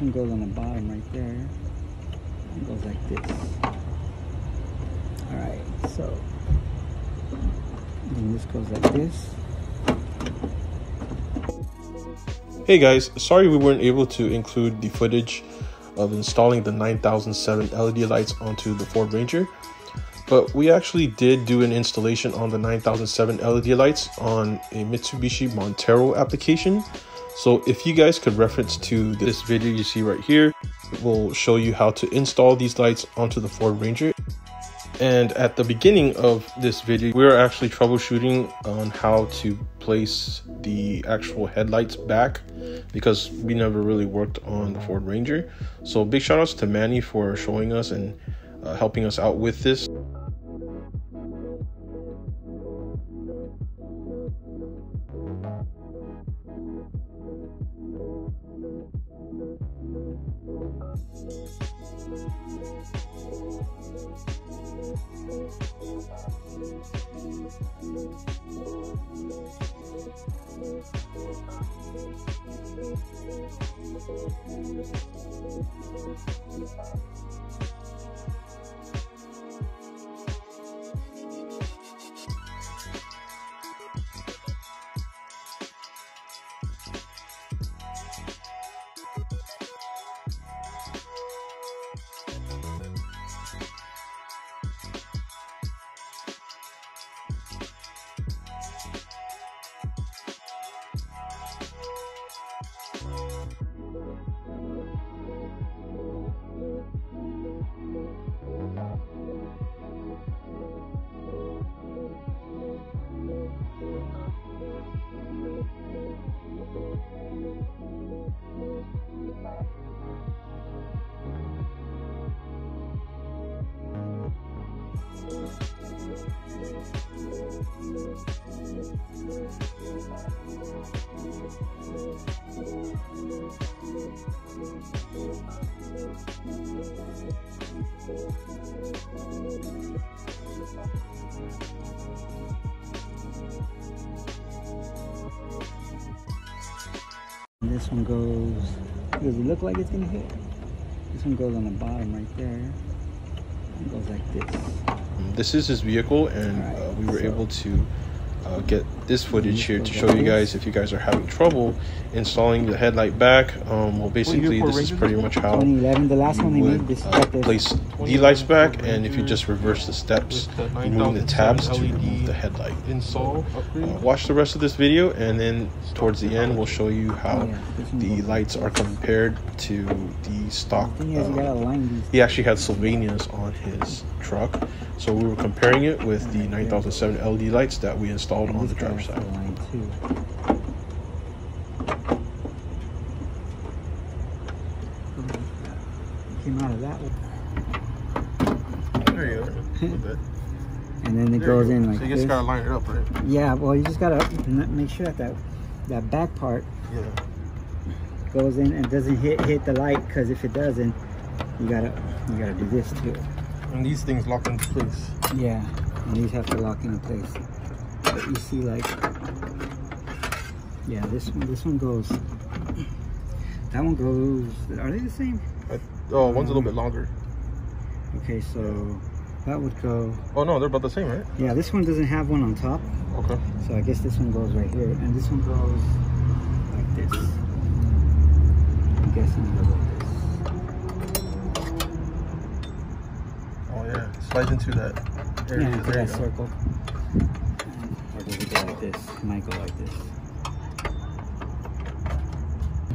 This one goes on the bottom right there. It goes like this. Alright, so then this goes like this. Hey guys, sorry we weren't able to include the footage of installing the 9007 LED lights onto the Ford Ranger, but we actually did do an installation on the 9007 LED lights on a Mitsubishi Montero application. So if you guys could reference to this video you see right here, it will show you how to install these lights onto the Ford Ranger. And at the beginning of this video, we were actually troubleshooting on how to place the actual headlights back because we never really worked on the Ford Ranger. So big shout outs to Manny for showing us and helping us out with this. This one goes, does it look like it's gonna hit? This one goes on the bottom right there. It goes like this. This is his vehicle, and right, we were able to get this footage here to show you guys if you guys are having trouble installing the headlight back. Well, basically this is pretty much how you would place the lights back, and if you just reverse the steps, removing the tabs to remove the headlight. Watch the rest of this video, and then towards the end we'll show you how the lights are compared to the stock. He actually had Sylvanias on his truck, so we were comparing it with the 9007 LED lights that we installed on the driver's side. Came out of that one. There you go. And then it goes in like this. So you just gotta line it up, right? Yeah. Well, you just gotta make sure that back part goes in and doesn't hit the light, because if it doesn't, you gotta do this too. And these things lock into place. Yeah. And these have to lock into place. But you see, like, yeah, this one goes, that one goes, are they the same? Oh, one's a little bit longer. Okay, so that would go, oh no, they're about the same, right? Yeah, this one doesn't have one on top. Okay, so I guess this one goes right here, and this one goes like this. I'm guessing it goes like this. Oh yeah, it slides into that area. Yeah, into that circle. This might go like this.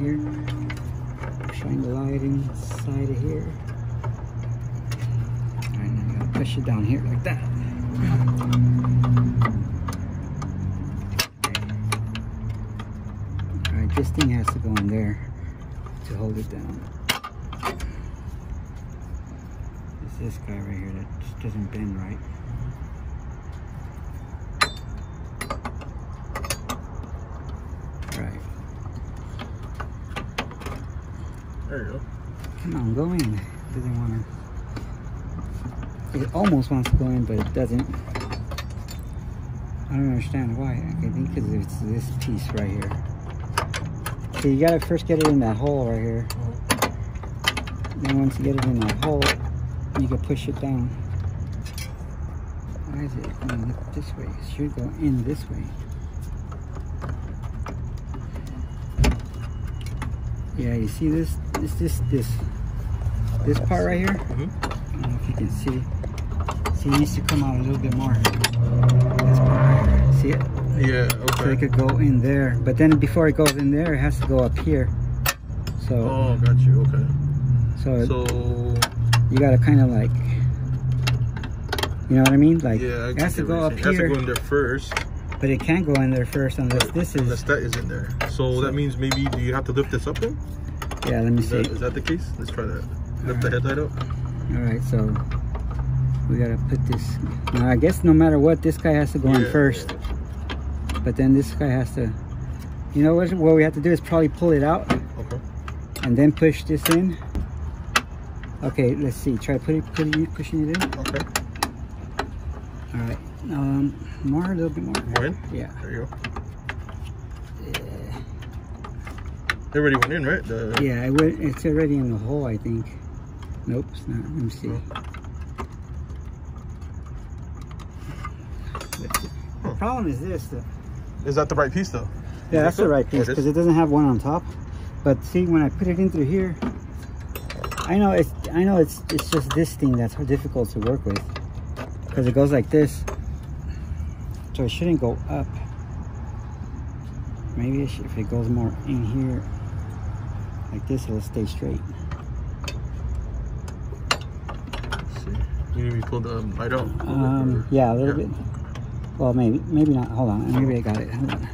Here, shine the light inside of here. All right, now I gotta push it down here like that. All right, this thing has to go in there to hold it down. It's this guy right here that just doesn't bend right. Right. There you go. Come on, go in. It doesn't want to. It almost wants to go in, but it doesn't. I don't understand why. I think because it's this piece right here. So you gotta first get it in that hole right here. And once you get it in the hole, you can push it down. Why is it going this way? It should go in this way. Yeah, you see this? It's just this part right here. I don't know if you can see. See, it needs to come out a little bit more. This part right here. See it? Yeah, okay. So it could go in there. But then before it goes in there, it has to go up here. So, oh, got you. Okay. So you got to kind of like, you know what I mean? Like, yeah, it has to go up here. It has to go in there first. But it can't go in there first unless this is... Unless that is in there. So that means maybe, do you have to lift this up then? Yeah, let me see. Is that the case? Let's try that. Lift the headlight up. All right, so we got to put this... Now, I guess no matter what, this guy has to go in first. Yeah. But then this guy has to... You know what we have to do is probably pull it out. Okay. And then push this in. Okay, let's see. Try pushing it in. Okay. All right. More, a little bit more. More in? Yeah. There you go. Yeah. It already went in, right? Yeah, it's already in the hole, I think. Nope, it's not. Let me see. The problem is this, though. Is that the right piece, though? Yeah, that's the right piece, because it doesn't have one on top. But see, when I put it in through here, I know it's just this thing that's difficult to work with, because it goes like this. So it shouldn't go up. Maybe it should, if it goes more in here, like this, it'll stay straight. Let's see. Maybe pull the light out. Yeah, a little bit. Well, maybe not. Hold on. Maybe I got it. Hold on.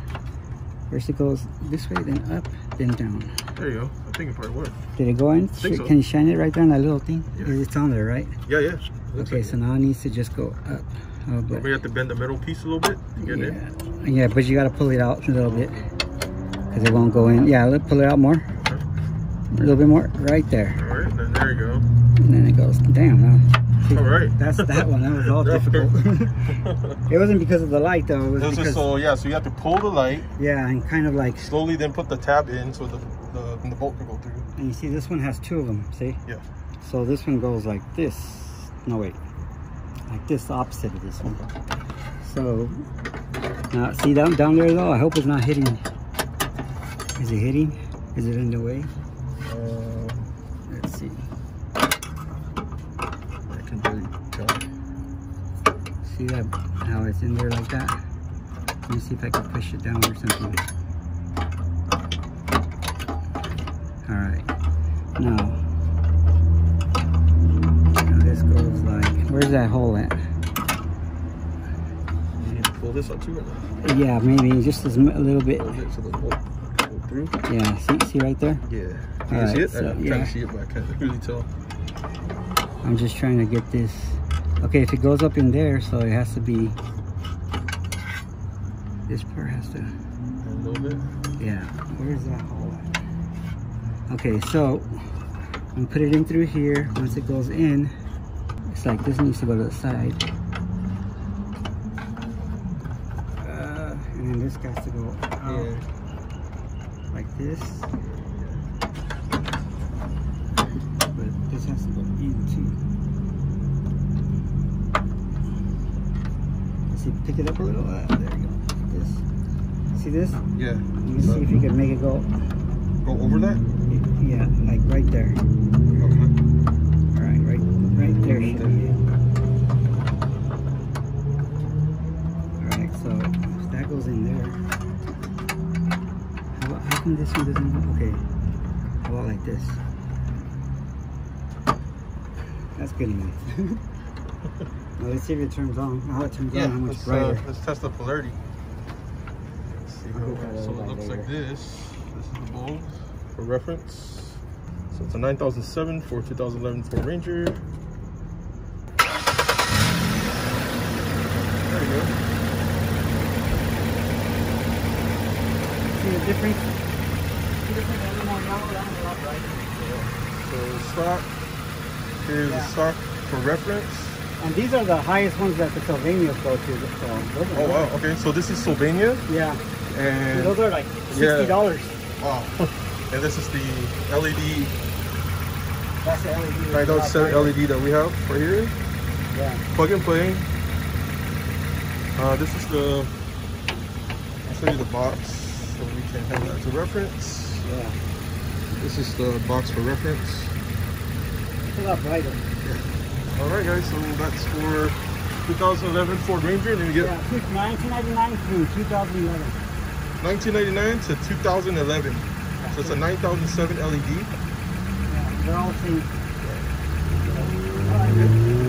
First it goes this way, then up, then down. There you go. I think it probably worked. Did it go in? So. Can you shine it right there on that little thing? Yeah. It's on there, right? Yeah, yeah. Okay, like so now it needs to just go up. We have to bend the middle piece a little bit to get it in. Yeah, but you got to pull it out a little bit because it won't go in. Yeah, let's pull it out more. Okay. A little bit more. Right there. All right, then there you go. And then it goes, damn. See, all right. That's that one. That was all difficult. It wasn't because of the light, though. It was because... So you have to pull the light. Yeah, and kind of like... Slowly then put the tab in so the bolt can go through. And you see, this one has two of them, see? Yeah. So this one goes like this. No, wait. Like this, the opposite of this one. So now see down there though, I hope it's not hitting. Is it hitting? Is it in the way? Let's see. I can barely tell. See that how it's in there like that? Let me see if I can push it down or something. Alright. Now where's that hole at? You need to pull this up too, or not? Yeah, maybe just a little bit. So the hole through. Yeah, see right there? Yeah. Can you see it? So, I'm trying to see it, but I can't really tell. I'm just trying to get this. Okay, if it goes up in there, so it has to be... This part has to... A little bit? Yeah. Where's that hole at? Okay, so... I'm going to put it in through here. Once it goes in... It's like this needs to go to the side. And then this has to go out like this. But this has to go in too. Let's see, pick it up a little. There you go. See this? Yeah. You can see if you can make it go. Go over that? Yeah, like right there. Okay. Right there should be it. Alright, so that goes in there. How come this one doesn't go? Okay. How about like this? That's good enough. Well, let's see if it turns on. How it turns on, how much brighter. Let's test the polarity. Let's see so it looks like this. This is the bulb for reference. So it's a 9007 for 2011 Ford Ranger. Different. So stock. Here's the stock for reference. And these are the highest ones that the Sylvanias go to. Oh wow! Okay, so this is Sylvania. Yeah. And those are like $60. Wow. And this is the LED That's the LED. Right, those LED that we have right here. Yeah. Plug and play. This is the. I'll show you the box so we can have that to reference. Yeah. This is the box for reference. Pull up right. Yeah. All right, guys. So that's for 2011 Ford Ranger, and you get 1999 through 2011. 1999 to 2011. So it's a 9007 LED. Yeah, they're all the same.